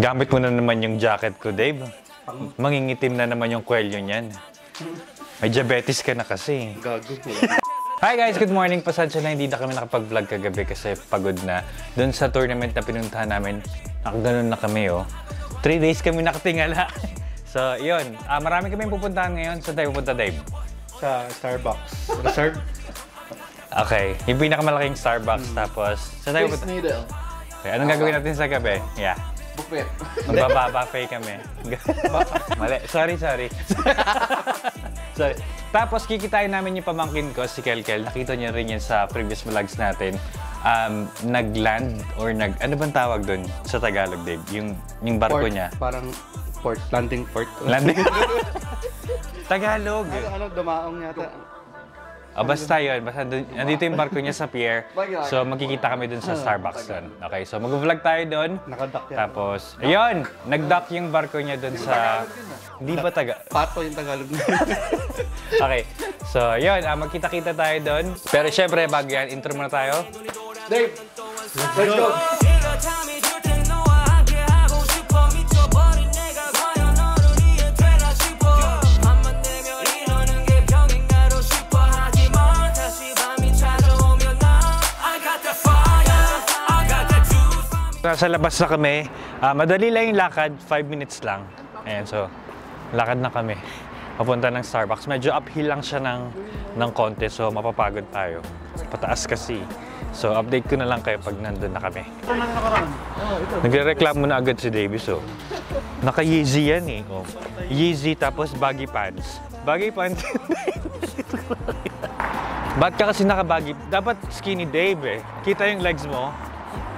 Gamit mo na naman yung jacket ko, Dave. Mangingitim na naman yung kwelyo niyan. May diabetes ka na kasi. Gago po. Hi guys! Good morning! Pasensya na hindi na kami nakapag-vlog kagabi kasi pagod na. Doon sa tournament na pinuntahan namin, nakaganoon na kami, oh. 3 days kami nakatingala. So, yun. Marami kami pupuntahan ngayon. Saan tayo pupunta, Dave? Sa Starbucks Reserve. Okay. Yung pinakamalaking Starbucks. Tapos, saan tayo pupunta? Space Needle. Okay, anong gagawin natin sa gabi? Yeah. Buffet. Magbaba-buffet kami. Mali. Sorry. Tapos kikitain namin yung pamangkin ko, si Kelkel. Nakita niyo rin yan sa previous vlogs natin. Nag-land or ano bang tawag doon sa Tagalog, Dave? Yung barko port, niya. Parang port. Landing port. Landing Tagalog. Ano, dumaong yata. Oh, basta yun. Basta nandito yung barko niya sa pier. So, magkikita kami dun sa Starbucks doon. Okay, so mag-vlog tayo doon. Nakaduck yan. Tapos, ayun! Nag-duck yung barko niya doon sa... Hindi ba Tagalog? Pato yung Tagalog niya. Okay, so yun. Magkita-kita tayo doon. Pero syempre, bago yan, intro muna tayo. Dave! Let's go! Nasa labas na kami. Madali lang yung lakad. 5 minutes lang. Ayan, so, lakad na kami. Papunta ng Starbucks. Medyo uphill lang siya ng konti. So, mapapagod tayo. Pataas kasi. So, update ko na lang kayo pag nandun na kami. Nagre-reklamo na agad si Davis, oh. Naka-Yeezy yan, eh. Oh. Yeezy tapos baggy pants. Baggy pants. Ba't ka kasi naka-baggy? Dapat skinny, Dave, eh. Kita yung legs mo.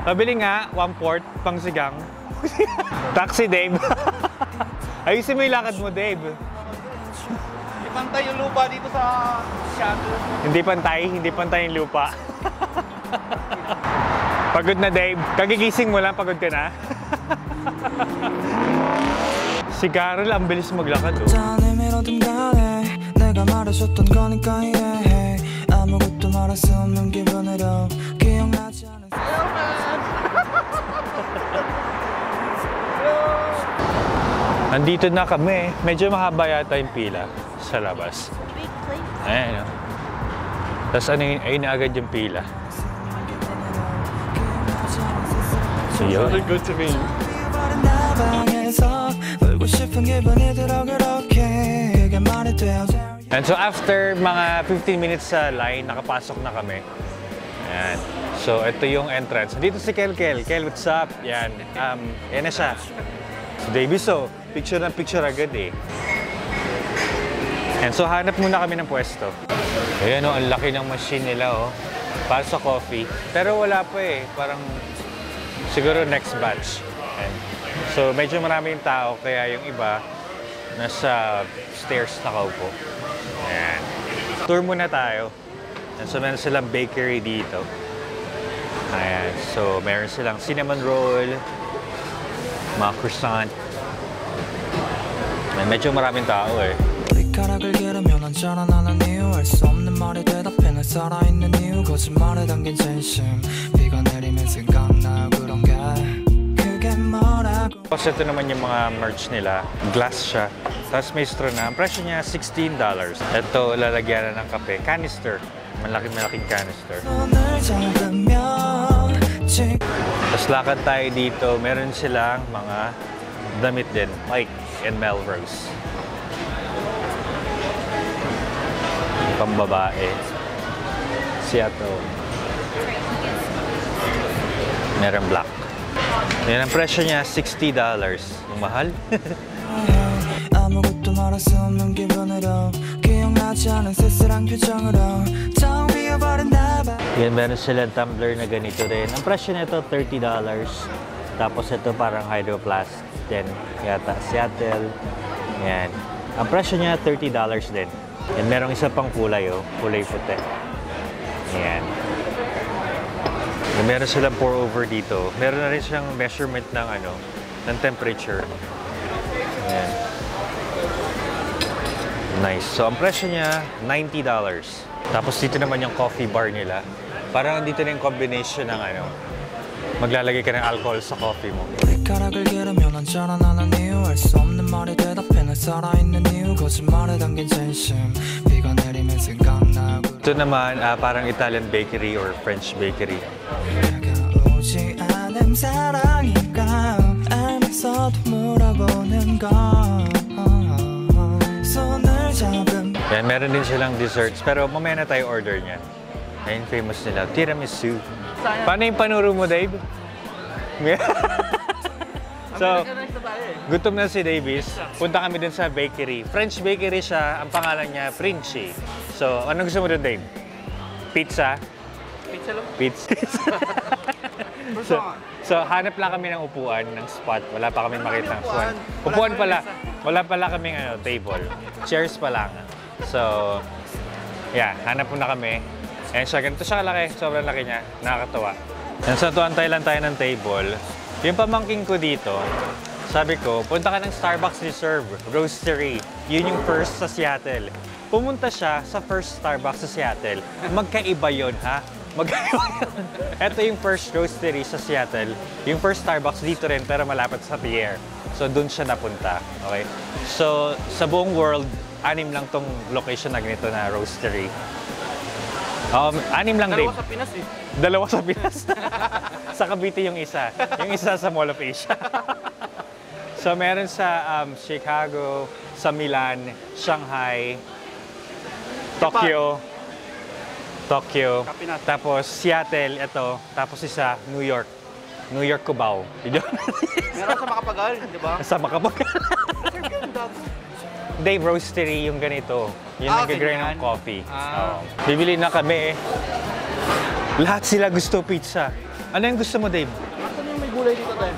Pabili nga, 1/4, pang sigang. Taxi, Dave. Ayusin mo yung lakad mo, Dave. Hindi pantay yung lupa dito sa shadow. Hindi pantay yung lupa. Pagod na, Dave. Kagigising mo lang, pagod ka na. Si Gerald, ang bilis maglakad, oh. Nandito na kami. Medyo mahaba yata yung pila sa labas. Ayan, no? Tapos ayun na agad yung pila. So yun. And so after mga 15 minutes sa line, nakapasok na kami. Ayan. So ito yung entrance. Dito si Kelkel. Kel, what's up? Ayan. Ayan na siya. So Davis, so picture na picture agad, eh. And so, hanap muna kami ng pwesto. Ayan, oh, ang laki ng machine nila, oh. Para sa coffee. Pero wala pa, eh. Parang, siguro next batch. And so, medyo marami yung tao, kaya yung iba, nasa stairs na kaupo. Ayan. Tour muna tayo. And so, meron silang bakery dito. Ayan. So, meron silang cinnamon roll, mga croissant. Medyo maraming tao, eh. Tapos ito naman yung mga merch nila. Glass siya. Tapos may straw na. Ang presyo niya, $16. Ito, lalagyan na ng kape. Canister. Malaking-malaking canister. Tapos lakad tayo dito. Meron silang mga damit din. Like and Melrose. Pambabae. Seattle. Meron black. Yan ang presyo niya, $60. Ang mahal. Yan, meron silang tumbler na ganito rin. Ang presyo nito, $30. Tapos ito parang hydroplast din yata, Seattle. Yan. Ang presyo niya, $30 din. And merong isa pang kulay, oh. Kulay puti. Yan. Meron silang pour over dito. Meron na rin siyang measurement ng ano, ng temperature. Yan. Nice. So, ang presyo niya, $90. Tapos dito naman yung coffee bar nila. Parang dito na yung combination ng ano, maglalagay ka ng alcohol sa coffee mo. Ito naman, parang Italian bakery or French bakery. Ayan, meron din silang desserts, pero mamaya na tayo order niya. Ayan, famous nila, tiramisu. Paano yung panuro mo, Dave? So, gutom na si Davis. Punta kami dun sa bakery. French bakery siya. Ang pangalan niya, Princi. So, anong gusto mo dun, Dave? Pizza? Pizza lang. Pizza. So, hanap lang kami ng upuan, ng spot. Wala pa kami makita ng spot. Upuan pala. Wala pala kaming ano, table. Chairs pa lang. So, yeah, hanap po na kami. Ayan siya, ganito siya kalaki. Sobrang laki niya. Nakakatawa. Ayan, so tuwantay lang tayo ng table. Yung pamangking ko dito, sabi ko, punta ka ng Starbucks Reserve Roastery. Yun yung first sa Seattle. Pumunta siya sa first Starbucks sa Seattle. Magkaiba yun, ha? Magkaiba yun. Ito yung first roastery sa Seattle. Yung first Starbucks dito rin, pero malapit sa Pierre. So, dun siya napunta. Okay? So, sa buong world, 6 lang tong location na ganito na roastery. 6 lang din. Dalawa sa Pinas eh. Dalawa sa Pinas. Sa Cavite yung isa. Yung isa sa Mall of Asia. So meron sa Chicago, sa Milan, Shanghai, Tokyo. Tokyo. Tapos Seattle, ito. Tapos isa, New York. New York, Cubao. Meron sa Makapagal, di ba? Sa Makapagal. Dave, roastery yung ganito. Yung nag-grind ng coffee. Bibili na kami eh. Lahat sila gusto pizza. Ano yung gusto mo, Dave? Nasaan yung may gulay dito, te?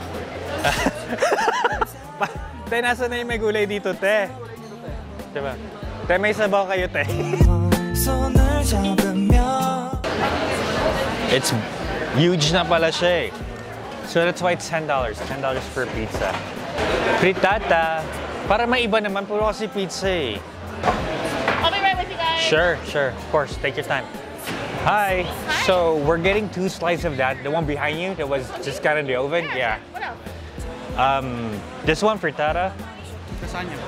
Te, nasaan na yung may gulay dito, te? Diba? Te, may sabaw kayo, te. It's huge na pala siya eh. So that's why it's $10. $10 per pizza. Frittata. Para maiba naman, puro kasi pizza eh. I'll be right with you guys. Sure, sure. Of course, take your time. Hi. Hi. So we're getting 2 slices of that. The one behind you that was just got in the oven. Yeah. What else? This one frittata. Lasagna.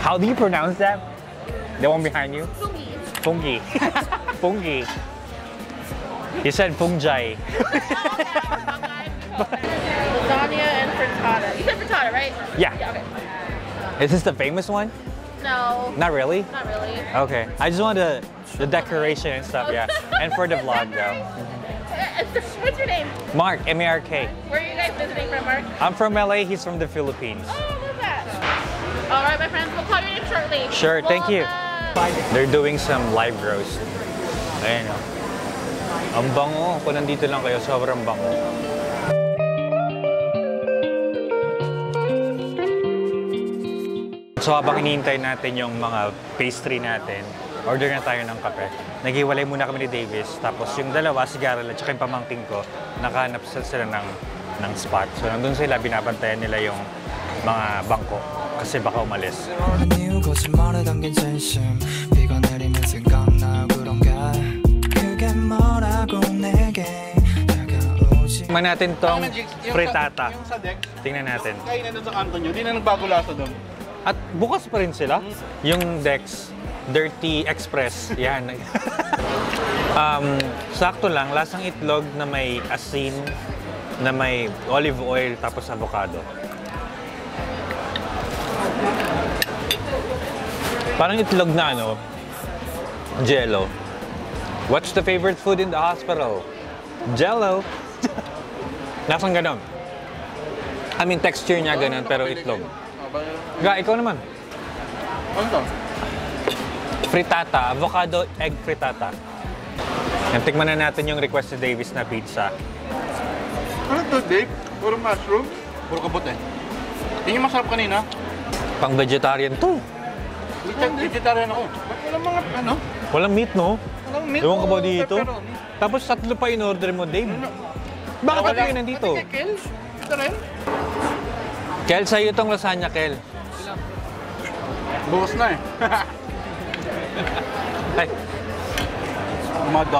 How do you pronounce that? The one behind you? Fungi. Fungi. Fungi. You said fungi. Lasagna and frittata. You said frittata, right? Yeah. Yeah, okay. Is this the famous one? No. Not really? Not really. Okay. I just wanted the decoration and stuff, yeah. And for the vlog, though. What's your name? Mark, M-A-R-K. Where are you guys visiting from, Mark? I'm from LA. He's from the Philippines. Oh, I love that. All right, my friends. We'll call you in shortly. Sure. Thank you. They're doing some live roast. Ayan. Ang bango. Kung nandito lang kayo, sobrang bango. So habang hinihintay natin yung mga pastry natin, order na tayo ng kape. Naghiwalay muna kami ni Davis, tapos yung dalawa, si Gerald at saka yung pamangking ko, nakahanap sila ng spot. So nandun sila, binabantayan nila yung mga bangko kasi baka umalis. Tingnan natin tong frittata. Tingnan natin. Yung kain nandun sa kanto nyo, di na nagbago lasa doon. At bukas pa rin sila. Yung Dex, Dirty Express, yan. Sakto lang, lasang itlog na may asin, na may olive oil, tapos avocado. Parang itlog na ano, Jello. What's the favorite food in the hospital? Jello. Lasang ganon. I mean, texture niya ganon, pero itlog. Ga, ikaw naman. Ano ito? Frittata. Avocado egg frittata. Yan, tikman na natin yung request ni Davis na pizza. Ano ito, Dave? Puro mushroom? Puro kabot eh. Yan yung masarap kanina. Pang vegetarian to. Vegetarian ako. Walang mga ano? Walang meat, no? Walang meat. Ewan ka ba dito? Tapos 3 pa in-order mo, Dave. Bakit ako yun nandito? Ano kay Kel? Ito rin? Kel, sa'yo itong lasagna, Kel. Bukas na eh. Ay. Umaga.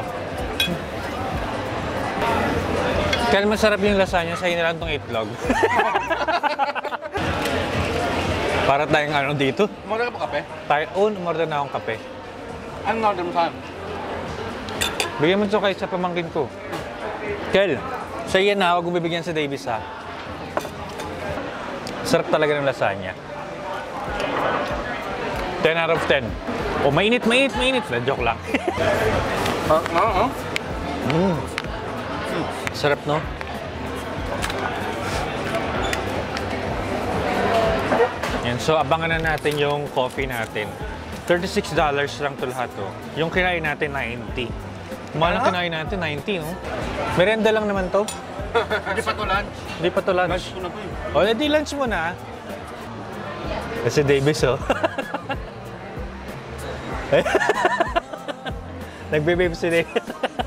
Kaya masarap yung lasagna, sa'yo na lang itong itlog. Para tayong ano dito? Umorder ka pa kape? Tayo, umorder na akong kape. Anong order mo saan? Bigyan mo ito kayo sa pamangkin ko. Kel, sa'yo na, huwag bibigyan sa Davis ha. Sarap talaga ng lasagna. 10 out of 10. Oh, mainit, mainit, mainit. Joke lang. Sarap, no? Yan, so abangan na natin yung coffee natin. $36 lang ito lahat, oh. Yung kinain natin, $90. Mahal ang kinain natin, $90, no? Merenda lang naman to. Hindi pa to lunch. Hindi pa to lunch. Lunch ko na po yun. O, hindi lunch mo na. Kasi Davis, oh. Nagbe-beep si Davis.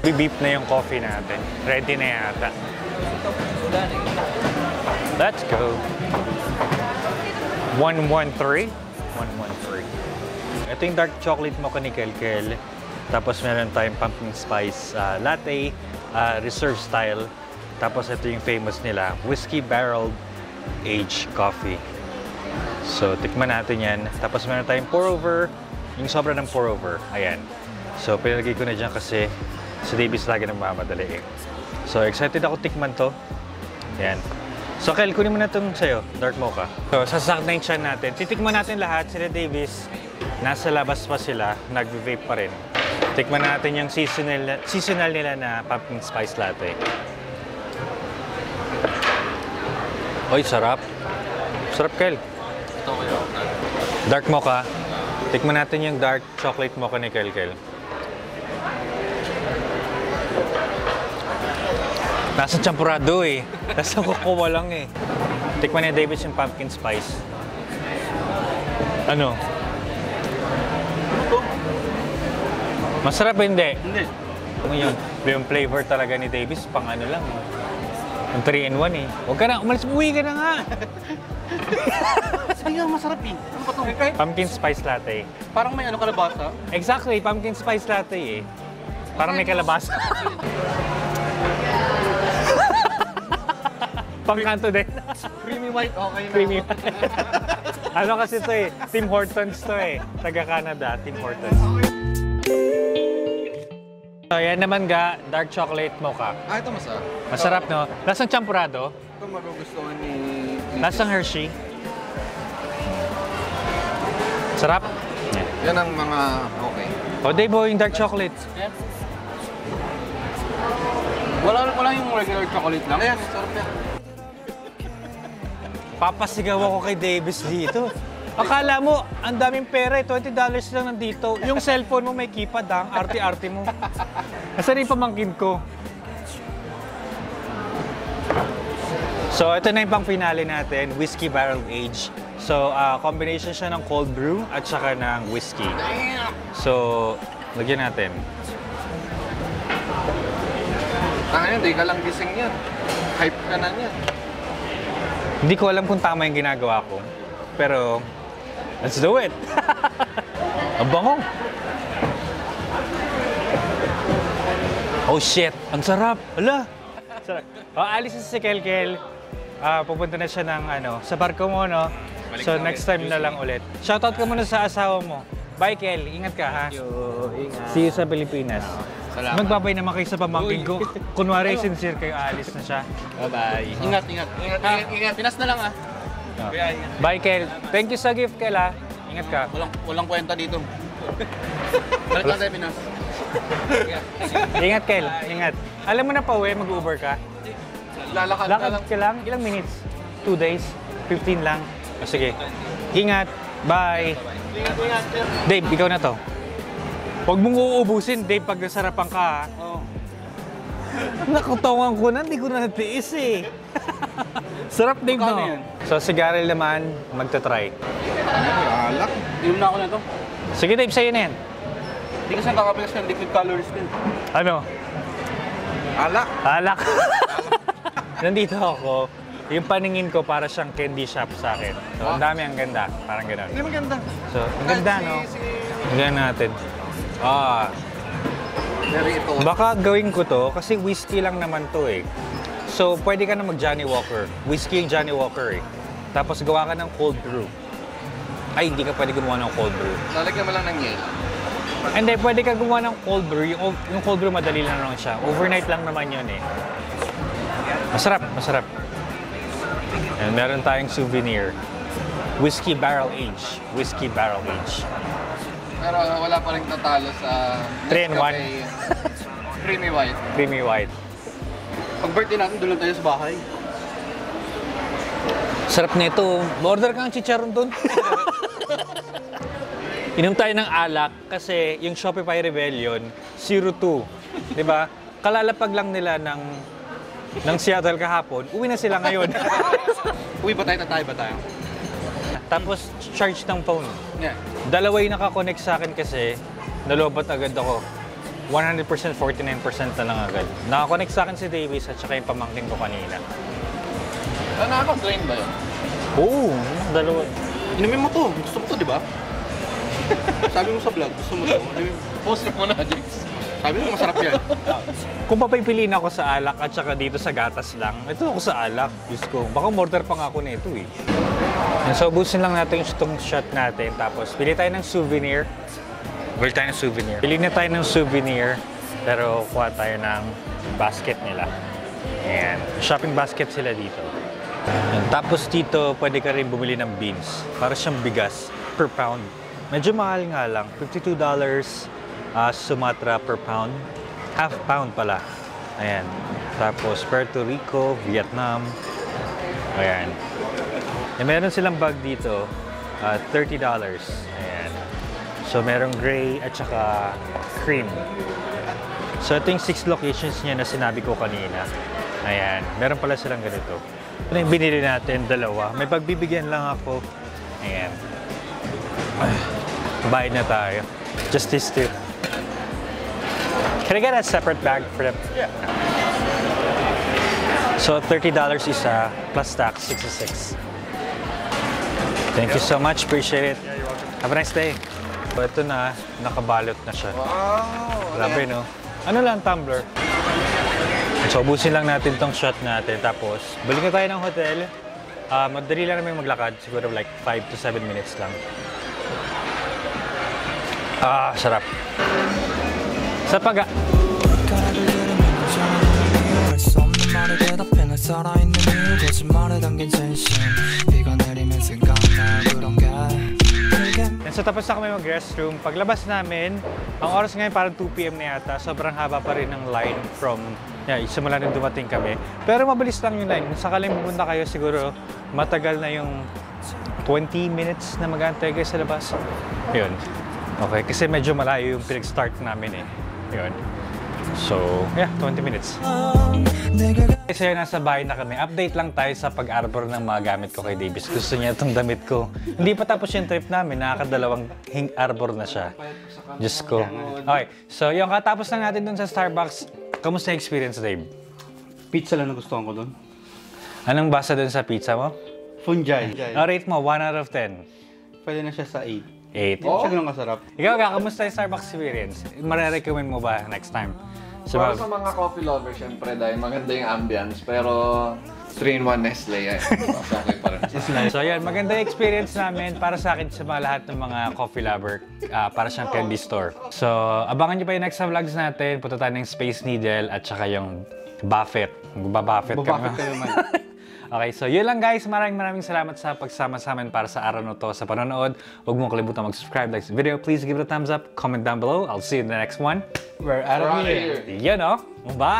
Beep na yung coffee natin. Ready na yata. Let's go. 113. 113. Ito yung dark chocolate mocha ni Kelkel. Tapos meron tayong pumpkin spice latte, reserve style. Tapos ito yung famous nila, whiskey barrel aged coffee. So tikman natin yan. Tapos meron tayong pour over. Yung sobra ng pour over. Ayan. So pinalagay ko na dyan kasi si Davis lagi nang mamadali. So, excited ako tikman to. Ayan. So, Kel, kunin mo na itong sa'yo, dark mocha. So, sasak na yung chan natin. Titikman natin lahat. Sila Davis, nasa labas pa sila, nag-vape pa rin. Tikman natin yung seasonal nila na pumpkin spice latte. Oy, sarap. Sarap, Kel. Dark mocha. Tikman natin yung dark chocolate mocha ni Kel. Nasa champurado eh. Nasa kukuha lang eh. Tikman ni Davis yung pumpkin spice. Ano? Masarap hindi? Hindi. Yung flavor talaga ni Davis, pang ano lang. Yung 3-in-1 eh. Huwag ka na, umalis, uwi ka na nga! Sayang, masarap eh. Ano ba ito? Pumpkin spice latte. Parang may ano kalabasa? Exactly, pumpkin spice latte eh. Parang may kalabasa. Pangkanto din. Creamy white, okay na. Creamy white. Ano kasi ito eh, Tim Hortons to eh. Taga Canada, Tim Hortons. So, yan naman ga, dark chocolate mocha. Ah, ito masarap. Masarap, no? Lasang champurado. Ito magugustuhan ni... Lasang Hershey. Sarap. Yan ang mga okay. O, Dave, yung dark chocolate. Wala yung regular chocolate lang. Ayan, sarap yan. Papasigaw ako kay Davis dito. Akala mo, ang daming pera eh. $20 lang nandito. Yung cellphone mo may keypad ang arte-arte mo. Nasaan yung pamangkin ko? So, ito na yung pang-finale natin. Whiskey barrel age. So, combination siya ng cold brew at saka ng whiskey. So, lagyan natin. Tanga yun, di ka lang gising yan. Hype ka na yan. Hindi ko alam kung tama yung ginagawa ko, pero let's do it! Ang bango! Oh shit! Ang sarap! Ala! Sarap. Oh, alis na si Kelkel. Pupunta na siya ng ano, sa barko mo, no? So next time na lang ulit. Shoutout ka muna sa asawa mo. Bye, Kel. Ingat ka, ha? Thank you. Ingat. See you sa Pilipinas. Salamat. Magbabay naman kayo sa pamangkin ko. Kunwari, sincere kayo, aalis na siya. Bye-bye. Ingat, ingat. Ingat. Pinas na lang, ah. Bye, Kel. Thank you sa gift, Kel, ah. Ingat ka. Walang kwenta dito. Balik na tayo, Pinas. Ingat, Kel. Ingat. Alam mo na pa, uwi, mag-Uber ka. Lakad ka lang. Ilang minutes? 2 days? 15 lang? Sige. Ingat. Bye. Ingat. Dave, ikaw na to. Huwag mong uubusin, Dave, pag nasarapan ka, ha? Oo. Nakutongan ko na, hindi ko na natiis, eh. Sarap, Dave, no? So, si Gerald naman, magta-try. Alak. Inom na ako na to. Sige, Dave, sa'yo na yan. Hindi kasi nakapilas ng liquid calories din. Ano? Alak. Alak. Nandito ako. Yung paningin ko para siyang candy shop sa akin. So, ang dami, ang ganda. Parang gano'n. Hindi maganda. So, ang ganda, no? Ganyan natin. Baka gawin ko to kasi whiskey lang naman to eh. So, pwede ka na mag-Johnny Walker. Whiskey yung Johnny Walker eh. Tapos gawa ka ng cold brew. Ay, hindi ka pwede gumawa ng cold brew. Lalagyan mo lang ng yelo. And then, pwede ka gumawa ng cold brew. Yung cold brew, madali lang naman siya. Overnight lang naman yun eh. Masarap, masarap. And meron tayong souvenir. Whiskey barrel age. Whiskey barrel age. Pero wala pa rin natalo sa... 3-in-1. Creamy white. Creamy white. Pag birthday natin, doon lang tayo sa bahay. Sarap na ito. Order ka ng chicharon doon. Inom tayo ng alak kasi yung Shopify Rebellion, 02. Diba? Kalalapag lang nila ng Seattle kahapon, uwi na sila ngayon. Uwi ba tayo, tatay ba tayo? Tapos, charge ng phone. Yeah. Dalawa yung nakakonect sa akin kasi nalobat agad ako. 100%, 49% na lang agad. Nakakonect sa akin si Davis at saka yung pamangking ko kanina. Ah, nakakonstrain ba yun? Oo, dalawa. Inumin mo to. Gusto mo to, di ba? Sabi mo sa vlog, gusto mo to. Post mo na, Jax. Sabi mo, masarap yan. Kung papipiliin ako sa alak at saka dito sa gatas lang, ito ako sa alak. Diyos ko, baka mortar pa nga ako na ito eh. And so, busin lang natin yung shot natin. Tapos, pili tayo ng souvenir. Bili tayo ng souvenir. Pili na tayo ng souvenir, pero kuha tayo ng basket nila. Ayan. Shopping basket sila dito. And tapos dito, pwede ka rin bumili ng beans. Para siyang bigas per pound. Medyo mahal nga lang. $52 Sumatra per pound. Half pound pala. Ayan. Tapos Puerto Rico, Vietnam. Ayan. And meron silang bag dito. $30. Ayan. So merong gray at saka cream. So ito yung 6 locations niya na sinabi ko kanina. Ayan. Meron pala silang ganito. Ito yung binili natin, dalawa. May pagbibigyan lang ako. Ayan. Ay, bayad na tayo. Just these two. Can I get a separate bag for them? Yeah. So $30 isa, plus tax, $66. Thank you so much, appreciate it. Yeah, you're welcome. Have a nice day. So ito na, nakabalot na siya. Wow! Grabe, no? Ano lang, tumbler? So ubusin lang natin tong shot natin, tapos balik na tayo ng hotel. Madali lang namin maglakad, siguro like 5 to 7 minutes lang. Ah, sarap. Sa paga. So tapos na kami mag-restroom. Paglabas namin, ang oras ngayon parang 2 PM na yata. Sobrang haba pa rin ng line from simula nang dumating kami. Pero mabilis lang yung line. Sakaling pumunta kayo siguro matagal na yung 20 minutes na mag-aantay kayo sa labas. Yun. Okay, kasi medyo malayo yung pinag-start namin eh. Yun. So, yeah, 20 minutes. So, nasa bahay na kami. Update lang tayo sa pag-arbor ng mga gamit ko kay Davis. Gusto niya itong damit ko. Hindi pa tapos yung trip namin. Nakakadalawang hing-arbor na siya. Diyos ko. Okay, so yung katapos lang natin dun sa Starbucks. Kamusta yung experience, Dave? Pizza lang na gustuhan ko dun. Anong basa dun sa pizza mo? Fungi. Oh, rate mo, 1 out of 10. Pwede na siya sa 8. 8. Oh. Siya ganun kasarap. Ikaw ka, kamusta yung Starbucks experience? Mare-recommend mo ba next time? Para sa mga coffee lovers, syempre dahil maganda yung ambience, pero 3-in-1 Nestle. So yan, maganda yung experience namin para sa akin sa mga lahat ng mga coffee lover. Para siyang candy store. So abangan nyo pa yung next vlogs natin. Punta tayo ng Space Needle at saka yung Buffett. Buffett kami. Okay, so yun lang guys. Maraming salamat sa pagsama sa amin para sa araw na to sa panonood. Huwag mong kalimutan mag-subscribe, like sa video. Please give it a thumbs up, comment down below. I'll see you in the next one. We're out of here. You know, bye!